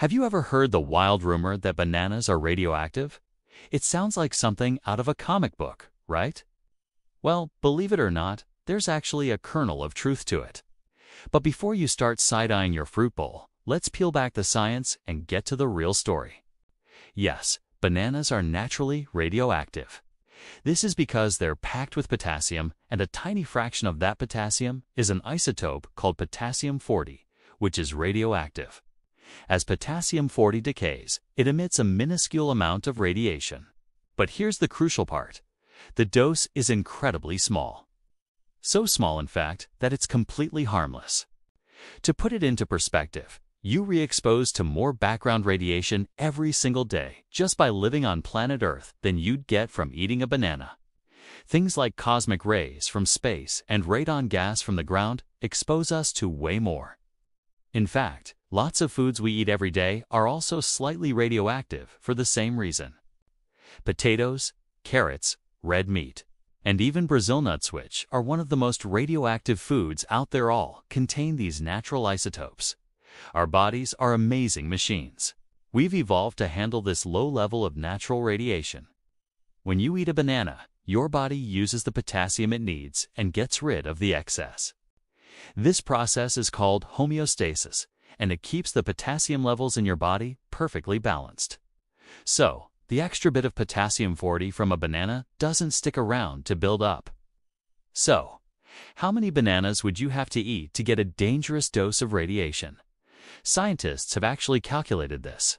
Have you ever heard the wild rumor that bananas are radioactive? It sounds like something out of a comic book, right? Well, believe it or not, there's actually a kernel of truth to it. But before you start side-eyeing your fruit bowl, let's peel back the science and get to the real story. Yes, bananas are naturally radioactive. This is because they're packed with potassium, and a tiny fraction of that potassium is an isotope called potassium-40, which is radioactive. As potassium-40 decays, it emits a minuscule amount of radiation. But here's the crucial part. The dose is incredibly small. So small, in fact, that it's completely harmless. To put it into perspective, you re-expose to more background radiation every single day just by living on planet Earth than you'd get from eating a banana. Things like cosmic rays from space and radon gas from the ground expose us to way more. In fact, lots of foods we eat every day are also slightly radioactive for the same reason. Potatoes, carrots, red meat, and even Brazil nuts, which are one of the most radioactive foods out there, all contain these natural isotopes. Our bodies are amazing machines. We've evolved to handle this low level of natural radiation. When you eat a banana, your body uses the potassium it needs and gets rid of the excess. This process is called homeostasis, and it keeps the potassium levels in your body perfectly balanced. So, the extra bit of potassium-40 from a banana doesn't stick around to build up. So, how many bananas would you have to eat to get a dangerous dose of radiation? Scientists have actually calculated this.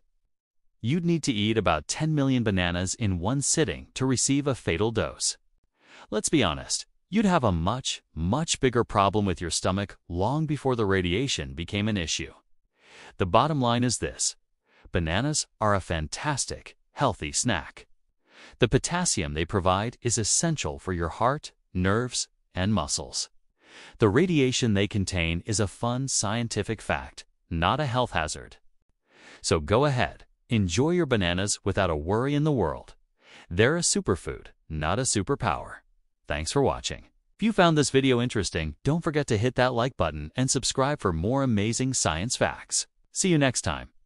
You'd need to eat about 10 million bananas in one sitting to receive a fatal dose. Let's be honest. You'd have a much, much bigger problem with your stomach long before the radiation became an issue. The bottom line is this: bananas are a fantastic, healthy snack. The potassium they provide is essential for your heart, nerves, and muscles. The radiation they contain is a fun scientific fact, not a health hazard. So go ahead, enjoy your bananas without a worry in the world. They're a superfood, not a superpower. Thanks for watching. If you found this video interesting, don't forget to hit that like button and subscribe for more amazing science facts. See you next time.